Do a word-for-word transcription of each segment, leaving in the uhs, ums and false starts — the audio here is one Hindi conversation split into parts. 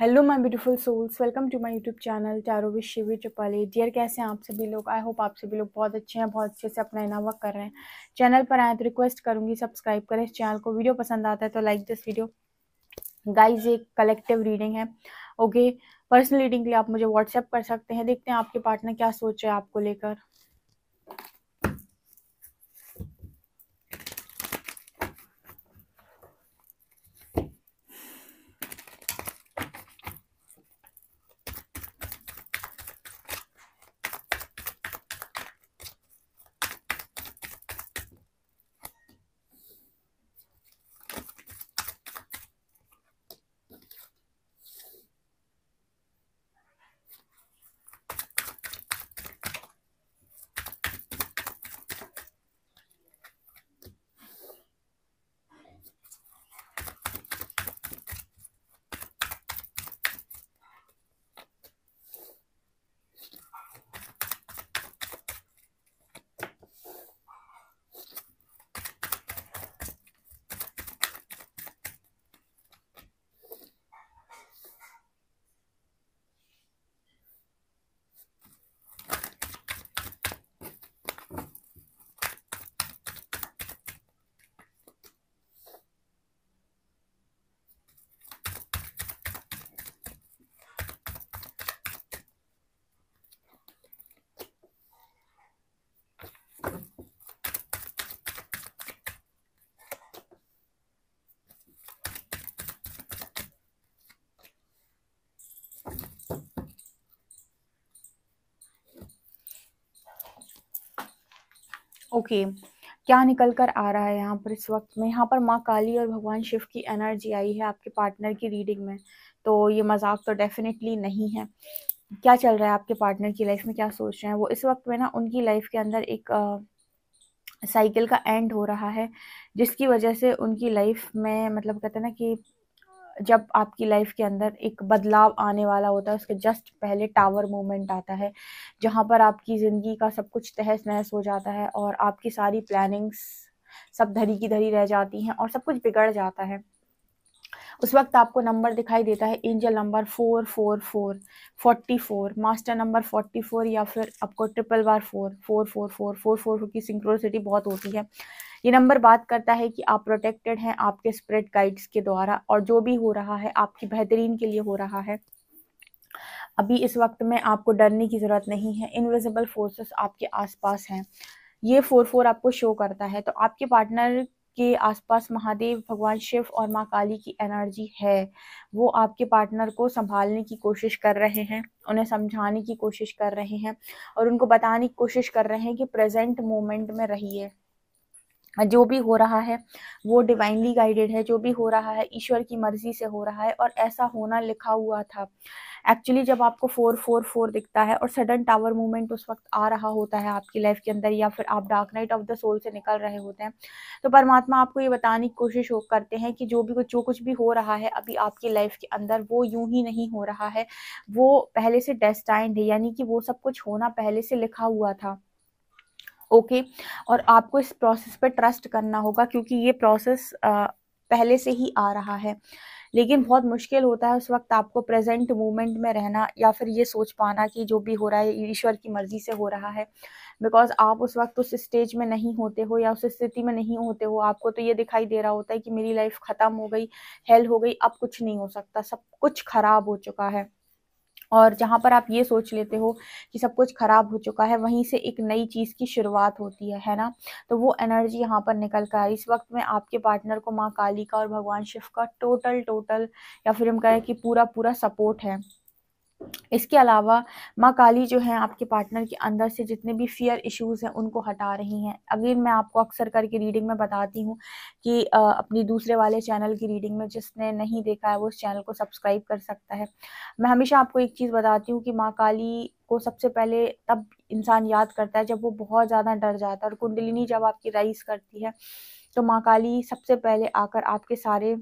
Hello my beautiful souls, welcome to my YouTube channel tarot with Shivi Chaupale. Dear, कैसे हैं आप सभी लोग? आई होप आप सभी लोग बहुत अच्छे हैं, बहुत अच्छे से अपना इनर वर्क कर रहे हैं। चैनल पर आए तो रिक्वेस्ट करूंगी सब्सक्राइब करें इस चैनल को। वीडियो पसंद आता है तो लाइक दिस वीडियो। गाइज, एक कलेक्टिव रीडिंग है, ओके। पर्सनल रीडिंग के लिए आप मुझे व्हाट्सएप कर सकते हैं। देखते हैं आपके पार्टनर क्या सोच रहे हैं आपको लेकर। Okay okay. क्या निकल कर आ रहा है यहाँ पर इस वक्त में? यहाँ पर माँ काली और भगवान शिव की एनर्जी आई है आपके पार्टनर की रीडिंग में, तो ये मजाक तो डेफिनेटली नहीं है। क्या चल रहा है आपके पार्टनर की लाइफ में, क्या सोच रहे हैं वो इस वक्त में? ना उनकी लाइफ के अंदर एक आ, साइकिल का एंड हो रहा है, जिसकी वजह से उनकी लाइफ में, मतलब कहते हैं ना कि जब आपकी लाइफ के अंदर एक बदलाव आने वाला होता है उसके जस्ट पहले टावर मोमेंट आता है, जहाँ पर आपकी ज़िंदगी का सब कुछ तहस नहस हो जाता है और आपकी सारी प्लानिंग्स सब धरी की धरी रह जाती हैं और सब कुछ बिगड़ जाता है। उस वक्त आपको नंबर दिखाई देता है, angel number four four four, forty four, master number forty four, या फिर आपको ट्रिपल बार four four four four four four की सिंक्रोसिटी बहुत होती है। ये नंबर बात करता है कि आप प्रोटेक्टेड हैं आपके स्प्रेड गाइड्स के द्वारा, और जो भी हो रहा है आपकी बेहतरीन के लिए हो रहा है। अभी इस वक्त में आपको डरने की ज़रूरत नहीं है, इनविजिबल फोर्सेस आपके आसपास हैं। ये फोर फोर आपको शो करता है, तो आपके पार्टनर के आसपास महादेव, भगवान शिव और माँ काली की एनर्जी है। वो आपके पार्टनर को संभालने की कोशिश कर रहे हैं, उन्हें समझाने की कोशिश कर रहे हैं और उनको बताने की कोशिश कर रहे हैं कि प्रेजेंट मोमेंट में रहिए। जो भी हो रहा है वो डिवाइनली गाइडेड है, जो भी हो रहा है ईश्वर की मर्जी से हो रहा है और ऐसा होना लिखा हुआ था। एक्चुअली जब आपको फोर फोर फोर दिखता है और सडन टावर मूवमेंट उस वक्त आ रहा होता है आपकी लाइफ के अंदर, या फिर आप dark night of the soul से निकल रहे होते हैं, तो परमात्मा आपको ये बताने की कोशिश हो करते हैं कि जो भी जो कुछ भी हो रहा है अभी आपकी लाइफ के अंदर वो यूं ही नहीं हो रहा है, वो पहले से डेस्टाइंड है, यानी कि वो सब कुछ होना पहले से लिखा हुआ था। Okay okay. और आपको इस प्रोसेस पे ट्रस्ट करना होगा, क्योंकि ये प्रोसेस पहले से ही आ रहा है। लेकिन बहुत मुश्किल होता है उस वक्त आपको प्रेजेंट मोमेंट में रहना, या फिर ये सोच पाना कि जो भी हो रहा है ईश्वर की मर्जी से हो रहा है, बिकॉज आप उस वक्त उस स्टेज में नहीं होते हो या उस स्थिति में नहीं होते हो। आपको तो ये दिखाई दे रहा होता है कि मेरी लाइफ ख़त्म हो गई, हेल हो गई, अब कुछ नहीं हो सकता, सब कुछ खराब हो चुका है। और जहाँ पर आप ये सोच लेते हो कि सब कुछ खराब हो चुका है, वहीं से एक नई चीज़ की शुरुआत होती है है ना? तो वो एनर्जी यहाँ पर निकल कर इस वक्त में आपके पार्टनर को माँ काली का और भगवान शिव का टोटल टोटल या फिर हम कहें कि पूरा पूरा सपोर्ट है। इसके अलावा माँ काली जो है आपके पार्टनर के अंदर से जितने भी फियर इश्यूज हैं उनको हटा रही हैं। अगेन, मैं आपको अक्सर करके रीडिंग में बताती हूँ कि अपनी दूसरे वाले चैनल की रीडिंग में, जिसने नहीं देखा है वो उस चैनल को सब्सक्राइब कर सकता है। मैं हमेशा आपको एक चीज़ बताती हूँ कि माँ काली को सबसे पहले तब इंसान याद करता है जब वो बहुत ज़्यादा डर जाता है, और कुंडलिनी जब आपकी राइज करती है तो माँ काली सबसे पहले आकर आपके सारे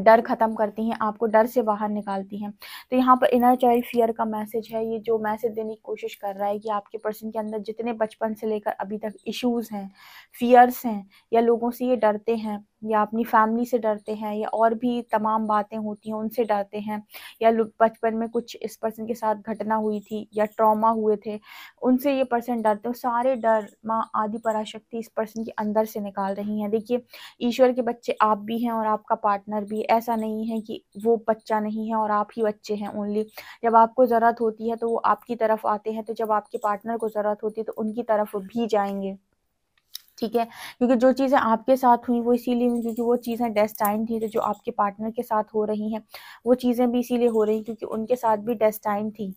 डर ख़त्म करती हैं, आपको डर से बाहर निकालती हैं। तो यहाँ पर इनर चाइल्ड फियर का मैसेज है। ये जो मैसेज देने की कोशिश कर रहा है कि आपके पर्सन के अंदर जितने बचपन से लेकर अभी तक इश्यूज़ हैं, फियर्स हैं, या लोगों से ये डरते हैं, या अपनी फैमिली से डरते हैं या और भी तमाम बातें होती हैं उनसे डरते हैं, या बचपन में कुछ इस पर्सन के साथ घटना हुई थी या ट्रॉमा हुए थे उनसे ये पर्सन डरते हैं। सारे डर माँ आदि पराशक्ति इस पर्सन के अंदर से निकाल रही हैं। देखिए ईश्वर के बच्चे आप भी हैं और आपका पार्टनर भी, ऐसा नहीं है कि वो बच्चा नहीं है और आप ही बच्चे हैं ओनली। जब आपको ज़रूरत होती है तो वो आपकी तरफ आते हैं, तो जब आपके पार्टनर को ज़रूरत होती है तो उनकी तरफ भी जाएंगे, ठीक है। क्योंकि जो चीज़ें आपके साथ हुई वो इसीलिए हुई क्योंकि वो चीज़ें डेस्टाइन थी, तो जो आपके पार्टनर के साथ हो रही हैं वो चीज़ें भी इसीलिए हो रही क्योंकि उनके साथ भी डेस्टाइन थी,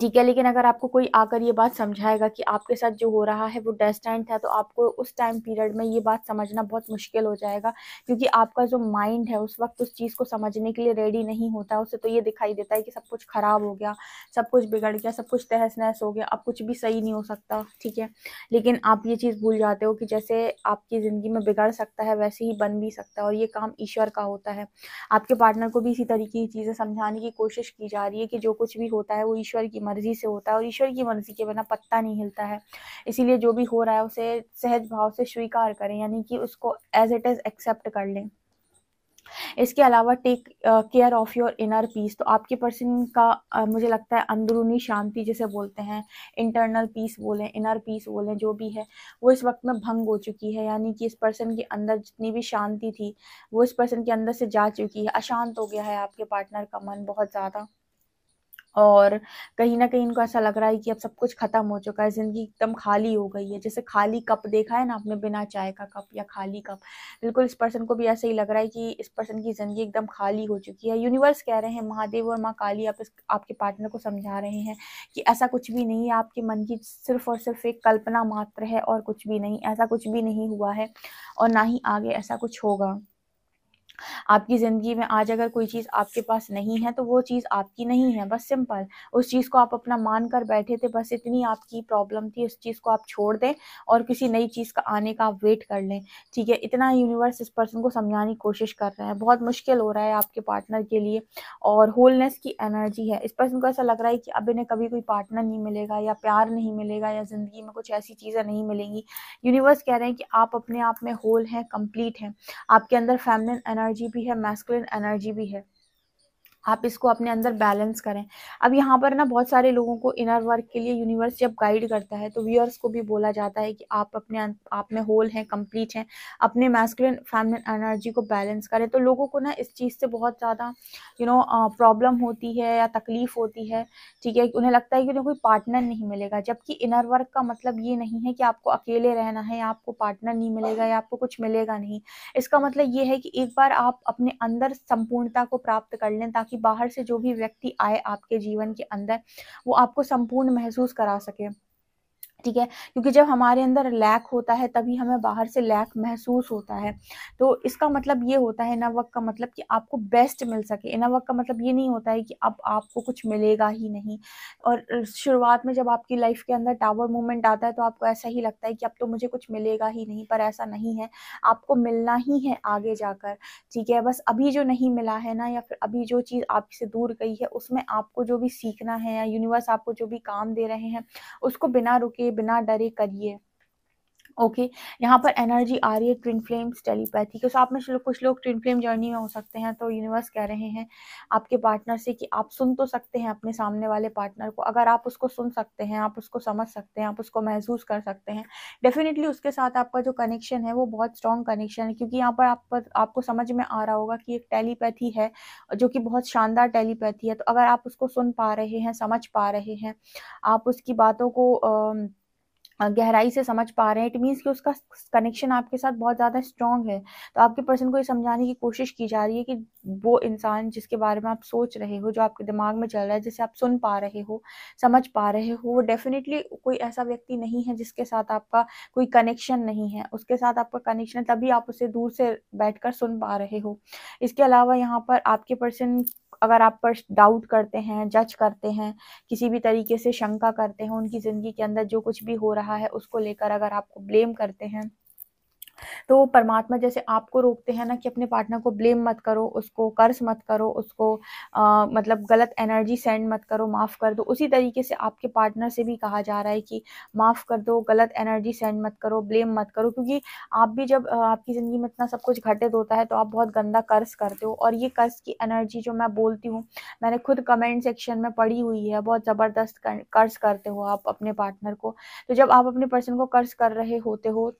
ठीक है। लेकिन अगर आपको कोई आकर ये बात समझाएगा कि आपके साथ जो हो रहा है वो डेस्टाइन था, तो आपको उस टाइम पीरियड में ये बात समझना बहुत मुश्किल हो जाएगा क्योंकि आपका जो माइंड है उस वक्त उस चीज़ को समझने के लिए रेडी नहीं होता। उसे तो ये दिखाई देता है कि सब कुछ ख़राब हो गया, सब कुछ बिगड़ गया, सब कुछ तहस नहस हो गया, अब कुछ भी सही नहीं हो सकता, ठीक है। लेकिन आप ये चीज़ भूल जाते हो कि जैसे आपकी ज़िंदगी में बिगड़ सकता है वैसे ही बन भी सकता है, और ये काम ईश्वर का होता है। आपके पार्टनर को भी इसी तरीके की चीज़ें समझाने की कोशिश की जा रही है कि जो कुछ भी होता है वो ईश्वर की मर्जी से होता है और ईश्वर की मर्जी के बिना पत्ता नहीं हिलता है। इसीलिए जो भी हो रहा है उसे सहज भाव से स्वीकार करें, यानी कि उसको एज इट इज एक्सेप्ट कर लें। इसके अलावा take care of your inner peace. तो आपके पर्सन का uh, मुझे लगता है अंदरूनी शांति जिसे बोलते हैं, इंटरनल पीस बोलें, इनर पीस बोलें, जो भी है वो इस वक्त में भंग हो चुकी है। यानी कि इस पर्सन के अंदर जितनी भी शांति थी वो इस पर्सन के अंदर से जा चुकी है। अशांत हो गया है आपके पार्टनर का मन बहुत ज़्यादा, और कहीं ना कहीं इनको ऐसा लग रहा है कि अब सब कुछ ख़त्म हो चुका है, ज़िंदगी एकदम खाली हो गई है। जैसे खाली कप देखा है ना आपने, बिना चाय का कप या खाली कप, बिल्कुल इस पर्सन को भी ऐसा ही लग रहा है कि इस पर्सन की ज़िंदगी एकदम खाली हो चुकी है। यूनिवर्स कह रहे हैं, महादेव और माँ काली आप इस आपके पार्टनर को समझा रहे हैं कि ऐसा कुछ भी नहीं है, आपके मन की सिर्फ और सिर्फ एक कल्पना मात्र है और कुछ भी नहीं। ऐसा कुछ भी नहीं हुआ है और ना ही आगे ऐसा कुछ होगा। आपकी ज़िंदगी में आज अगर कोई चीज़ आपके पास नहीं है तो वो चीज़ आपकी नहीं है, बस सिंपल। उस चीज़ को आप अपना मान कर बैठे थे, बस इतनी आपकी प्रॉब्लम थी। उस चीज़ को आप छोड़ दें और किसी नई चीज़ का आने का आप वेट कर लें, ठीक है। इतना यूनिवर्स इस पर्सन को समझाने की कोशिश कर रहे हैं। बहुत मुश्किल हो रहा है आपके पार्टनर के लिए और होलनेस की एनर्जी है। इस पर्सन को ऐसा लग रहा है कि अब इन्हें कभी कोई पार्टनर नहीं मिलेगा या प्यार नहीं मिलेगा या ज़िंदगी में कुछ ऐसी चीज़ें नहीं मिलेंगी। यूनिवर्स कह रहे हैं कि आप अपने आप में होल हैं, कंप्लीट हैं। आपके अंदर फेमिनिन एनर्जी एनर्जी भी है, मैस्कुलिन एनर्जी भी है। आप इसको अपने अंदर बैलेंस करें। अब यहाँ पर ना बहुत सारे लोगों को इनर वर्क के लिए यूनिवर्स जब गाइड करता है तो व्यूअर्स को भी बोला जाता है कि आप अपने आप में होल हैं, कंप्लीट हैं, अपने मैस्कुलिन फेमिनिन एनर्जी को बैलेंस करें। तो लोगों को ना इस चीज़ से बहुत ज़्यादा यू नो प्रॉब्लम होती है या तकलीफ़ होती है, ठीक है। उन्हें लगता है कि उन्हें कोई पार्टनर नहीं मिलेगा, जबकि इनर वर्क का मतलब ये नहीं है कि आपको अकेले रहना है या आपको पार्टनर नहीं मिलेगा या आपको कुछ मिलेगा नहीं। इसका मतलब ये है कि एक बार आप अपने अंदर संपूर्णता को प्राप्त कर लें ताकि कि बाहर से जो भी व्यक्ति आए आपके जीवन के अंदर वो आपको संपूर्ण महसूस करा सके, ठीक है। क्योंकि जब हमारे अंदर लैक होता है तभी हमें बाहर से लैक महसूस होता है। तो इसका मतलब ये होता है इनर वर्क का मतलब कि आपको बेस्ट मिल सके। इनर वर्क का मतलब ये नहीं होता है कि अब आपको कुछ मिलेगा ही नहीं। और शुरुआत में जब आपकी लाइफ के अंदर टावर मोमेंट आता है तो आपको ऐसा ही लगता है कि अब तो मुझे कुछ मिलेगा ही नहीं, पर ऐसा नहीं है, आपको मिलना ही है आगे जाकर, ठीक है। बस अभी जो नहीं मिला है ना या फिर अभी जो चीज़ आपसे दूर गई है उसमें आपको जो भी सीखना है या यूनिवर्स आपको जो भी काम दे रहे हैं उसको बिना रुके बिना डरे करिए, ओके। यहाँ पर एनर्जी आ रही है ट्विन फ्लेम्स, टेलीपैथी के। सो आप में कुछ लोग ट्विन फ्लेम जर्नी में हो सकते हैं, तो यूनिवर्स कह रहे हैं आपके पार्टनर से कि आप सुन तो सकते हैं अपने सामने वाले पार्टनर को। अगर आप उसको सुन सकते हैं, आप उसको समझ सकते हैं, आप उसको महसूस कर सकते हैं, डेफिनेटली उसके साथ आपका जो कनेक्शन है वो बहुत स्ट्रॉन्ग कनेक्शन है। क्योंकि यहाँ पर आप पर, आपको समझ में आ रहा होगा कि एक टेलीपैथी है जो कि बहुत शानदार टेलीपैथी है। तो अगर आप उसको सुन पा रहे हैं, समझ पा रहे हैं, आप उसकी बातों को आ, गहराई से समझ पा रहे हैं, इट मीन्स कि उसका कनेक्शन आपके साथ बहुत ज़्यादा स्ट्रॉन्ग है। तो आपके पर्सन को ये समझाने की कोशिश की जा रही है कि वो इंसान जिसके बारे में आप सोच रहे हो, जो आपके दिमाग में चल रहा है, जिसे आप सुन पा रहे हो, समझ पा रहे हो, वो डेफिनेटली कोई ऐसा व्यक्ति नहीं है जिसके साथ आपका कोई कनेक्शन नहीं है। उसके साथ आपका कनेक्शन है तभी आप उसे दूर से बैठ कर सुन पा रहे हो। इसके अलावा यहाँ पर आपके पर्सन, अगर आप पर डाउट करते हैं, जज करते हैं, किसी भी तरीके से शंका करते हैं उनकी ज़िंदगी के अंदर जो कुछ भी हो रहा है उसको लेकर, अगर आपको ब्लेम करते हैं तो परमात्मा जैसे आपको रोकते हैं ना कि अपने पार्टनर को ब्लेम मत करो, उसको कर्स मत करो, उसको आ, मतलब गलत एनर्जी सेंड मत करो, माफ़ कर दो, उसी तरीके से आपके पार्टनर से भी कहा जा रहा है कि माफ़ कर दो, गलत एनर्जी सेंड मत करो, ब्लेम मत करो। क्योंकि आप भी जब आपकी ज़िंदगी में इतना सब कुछ घटित होता है तो आप बहुत गंदा कर्स करते हो, और ये कर्स की एनर्जी जो मैं बोलती हूँ, मैंने खुद कमेंट सेक्शन में पढ़ी हुई है, बहुत ज़बरदस्त कर्स करते हो आप अपने पार्टनर को। तो जब आप अपने पर्सन को कर्स कर रहे होते हो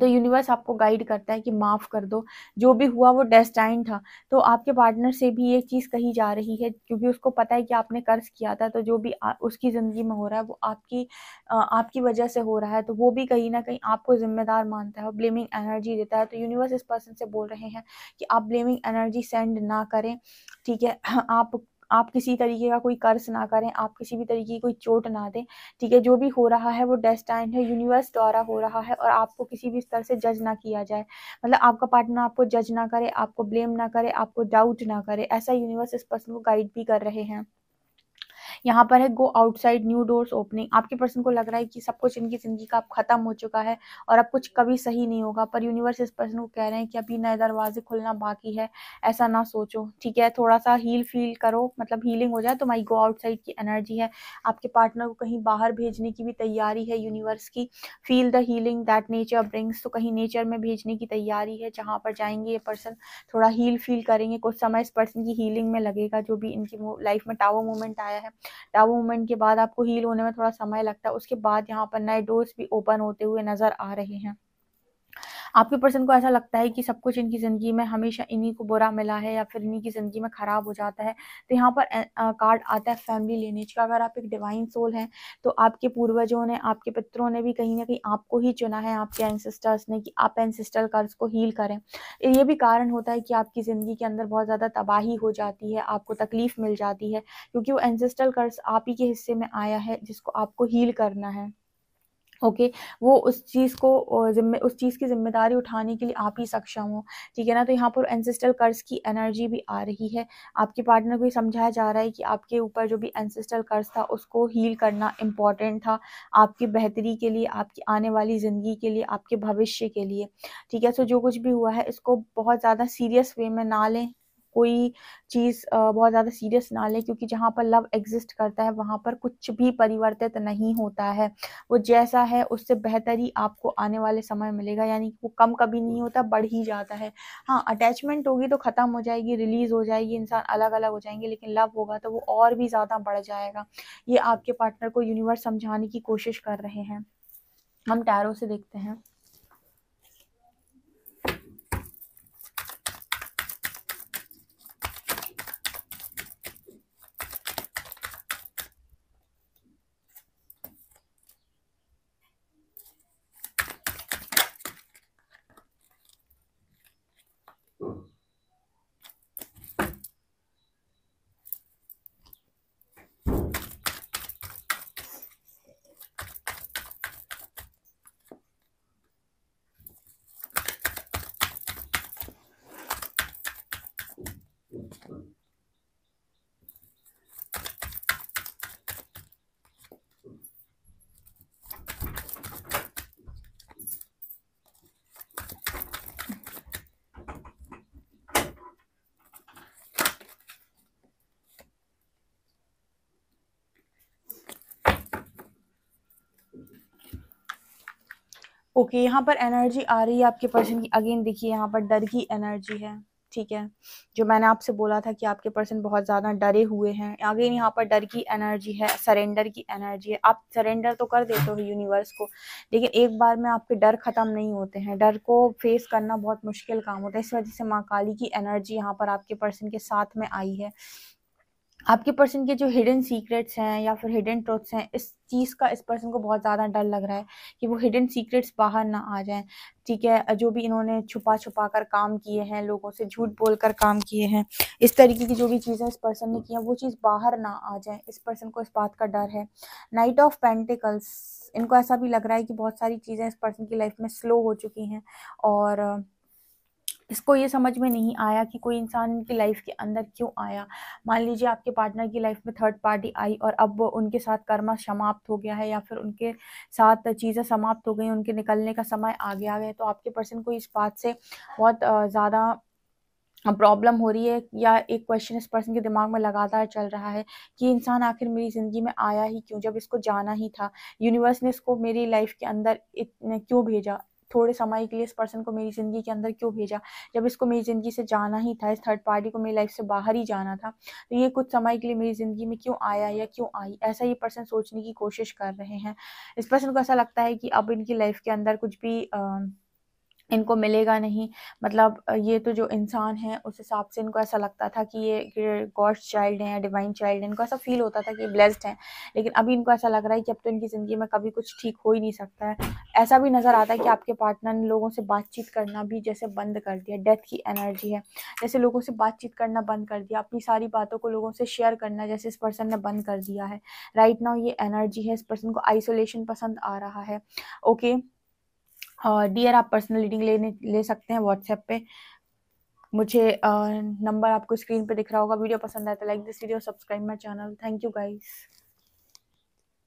तो यूनिवर्स आपको गाइड करता है कि माफ़ कर दो, जो भी हुआ वो डेस्टाइन था। तो आपके पार्टनर से भी ये चीज़ कही जा रही है क्योंकि उसको पता है कि आपने कर्ज किया था, तो जो भी आ, उसकी ज़िंदगी में हो रहा है वो आपकी आ, आपकी वजह से हो रहा है। तो वो भी कहीं ना कहीं आपको जिम्मेदार मानता है और ब्लेमिंग एनर्जी देता है। तो यूनिवर्स इस पर्सन से बोल रहे हैं कि आप ब्लेमिंग एनर्जी सेंड ना करें, ठीक है। आप आप किसी तरीके का कोई कर्ज ना करें, आप किसी भी तरीके की कोई चोट ना दें, ठीक है। जो भी हो रहा है वो डेस्टाइन है, यूनिवर्स द्वारा हो रहा है, और आपको किसी भी स्तर से जज ना किया जाए, मतलब आपका पार्टनर आपको जज ना करे, आपको ब्लेम ना करे, आपको डाउट ना करे, ऐसा यूनिवर्स इस पर्सन को गाइड भी कर रहे हैं। यहाँ पर है go outside new doors opening. आपके पर्सन को लग रहा है कि सब कुछ इनकी ज़िंदगी का अब ख़त्म हो चुका है और अब कुछ कभी सही नहीं होगा, पर यूनिवर्स इस पर्सन को कह रहे हैं कि अभी नए दरवाजे खुलना बाकी है, ऐसा ना सोचो, ठीक है। थोड़ा सा हील फील करो, मतलब हीलिंग हो जाए। तो माई गो आउटसाइड की एनर्जी है, आपके पार्टनर को कहीं बाहर भेजने की भी तैयारी है यूनिवर्स की। Feel the healing that nature brings, तो कहीं नेचर में भेजने की तैयारी है, जहाँ पर जाएंगे ये पर्सन थोड़ा हील फील करेंगे, कुछ समय इस पर्सन की हीलिंग में लगेगा। जो भी इनकी लाइफ में टावर मोमेंट आया है, टावर मूवमेंट के बाद आपको हील होने में थोड़ा समय लगता है, उसके बाद यहाँ पर नए डोर्स भी ओपन होते हुए नजर आ रहे हैं। आपके पर्सन को ऐसा लगता है कि सब कुछ इनकी ज़िंदगी में हमेशा इन्हीं को बुरा मिला है या फिर इन्हीं की ज़िंदगी में ख़राब हो जाता है। तो यहाँ पर कार्ड आता है फैमिली लिनेज का। अगर आप एक डिवाइन सोल हैं तो आपके पूर्वजों ने, आपके पितरों ने भी कहीं ना कहीं आपको ही चुना है, आपके एंसेस्टर्स ने, कि आप एंसेस्ट्रल कर्ज को हील करें। ये भी कारण होता है कि आपकी ज़िंदगी के अंदर बहुत ज़्यादा तबाही हो जाती है, आपको तकलीफ़ मिल जाती है, क्योंकि वो एंसेस्ट्रल कर्ज आप ही के हिस्से में आया है जिसको आपको हील करना है। ओके okay, वो उस चीज़ को जिम्मे उस चीज़ की जिम्मेदारी उठाने के लिए आप ही सक्षम हो, ठीक है ना। तो यहाँ पर एंसेस्ट्रल कर्ज की एनर्जी भी आ रही है। आपके पार्टनर को ये समझाया जा रहा है कि आपके ऊपर जो भी एंसेस्ट्रल कर्ज था उसको हील करना इम्पॉर्टेंट था, आपकी बेहतरी के लिए, आपकी आने वाली ज़िंदगी के लिए, आपके भविष्य के लिए, ठीक है। सो जो कुछ भी हुआ है इसको बहुत ज़्यादा सीरियस वे में ना लें, कोई चीज़ बहुत ज़्यादा सीरियस ना ले, क्योंकि जहाँ पर लव एग्जिस्ट करता है वहाँ पर कुछ भी परिवर्तित नहीं होता है। वो जैसा है उससे बेहतर ही आपको आने वाले समय मिलेगा, यानी वो कम कभी नहीं होता, बढ़ ही जाता है। हाँ, अटैचमेंट होगी तो ख़त्म हो जाएगी, रिलीज़ हो जाएगी, इंसान अलग अलग हो जाएंगे, लेकिन लव होगा तो वो और भी ज़्यादा बढ़ जाएगा। ये आपके पार्टनर को यूनिवर्स समझाने की कोशिश कर रहे हैं। हम टैरो से देखते हैं। ओके okay, यहाँ पर एनर्जी आ रही है आपके पर्सन की। अगेन देखिए, यहाँ पर डर की एनर्जी है, ठीक है। जो मैंने आपसे बोला था कि आपके पर्सन बहुत ज़्यादा डरे हुए हैं, अगेन यहाँ पर डर की एनर्जी है, सरेंडर की एनर्जी है। आप सरेंडर तो कर देते हो यूनिवर्स को, लेकिन एक बार में आपके डर ख़त्म नहीं होते हैं, डर को फेस करना बहुत मुश्किल काम होता है। इस वजह से माँ काली की एनर्जी यहाँ पर आपके पर्सन के साथ में आई है। आपके पर्सन के जो हिडन सीक्रेट्स हैं या फिर हिडन ट्रुथ्स हैं, इस चीज़ का इस पर्सन को बहुत ज़्यादा डर लग रहा है कि वो हिडन सीक्रेट्स बाहर ना आ जाएं, ठीक है। जो भी इन्होंने छुपा छुपा कर काम किए हैं, लोगों से झूठ बोलकर काम किए हैं, इस तरीके की जो भी चीज़ें इस पर्सन ने की हैं वो चीज़ बाहर ना आ जाए, इस पर्सन को इस बात का डर है। नाइट ऑफ पेंटिकल्स, इनको ऐसा भी लग रहा है कि बहुत सारी चीज़ें इस पर्सन की लाइफ में स्लो हो चुकी हैं और इसको ये समझ में नहीं आया कि कोई इंसान की लाइफ के अंदर क्यों आया। मान लीजिए आपके पार्टनर की लाइफ में थर्ड पार्टी आई और अब उनके साथ कर्मा समाप्त हो गया है या फिर उनके साथ चीज़ें समाप्त हो गई, उनके निकलने का समय आ गया है, तो आपके पर्सन को इस बात से बहुत ज़्यादा प्रॉब्लम हो रही है या एक क्वेश्चन इस पर्सन के दिमाग में लगातार चल रहा है कि इंसान आखिर मेरी ज़िंदगी में आया ही क्यों, जब इसको जाना ही था। यूनिवर्स ने इसको मेरी लाइफ के अंदर इतने क्यों भेजा, थोड़े समय के लिए इस पर्सन को मेरी ज़िंदगी के अंदर क्यों भेजा, जब इसको मेरी ज़िंदगी से जाना ही था, इस थर्ड पार्टी को मेरी लाइफ से बाहर ही जाना था, तो ये कुछ समय के लिए मेरी ज़िंदगी में क्यों आया या क्यों आई, ऐसा ये पर्सन सोचने की कोशिश कर रहे हैं। इस पर्सन को ऐसा लगता है कि अब इनकी लाइफ के अंदर कुछ भी आ, इनको मिलेगा नहीं, मतलब ये तो जो इंसान है उस हिसाब से इनको ऐसा लगता था कि ये गॉड्स चाइल्ड हैं या डिवाइन चाइल्ड हैं, इनको ऐसा फील होता था कि ये ब्लेस्ड हैं, लेकिन अभी इनको ऐसा लग रहा है कि अब तो इनकी ज़िंदगी में कभी कुछ ठीक हो ही नहीं सकता है। ऐसा भी नज़र आता है कि आपके पार्टनर ने लोगों से बातचीत करना भी जैसे बंद कर दिया, डेथ की एनर्जी है, जैसे लोगों से बातचीत करना बंद कर दिया, अपनी सारी बातों को लोगों से शेयर करना जैसे इस पर्सन ने बंद कर दिया है। राइट नाउ ये एनर्जी है, इस पर्सन को आइसोलेशन पसंद आ रहा है। ओके डियर uh, आप पर्सनल रीडिंग लेने ले सकते हैं व्हाट्सएप पे, मुझे नंबर uh, आपको स्क्रीन पे दिख रहा होगा। वीडियो पसंद आए तो like this video, subscribe my channel. Thank you guys.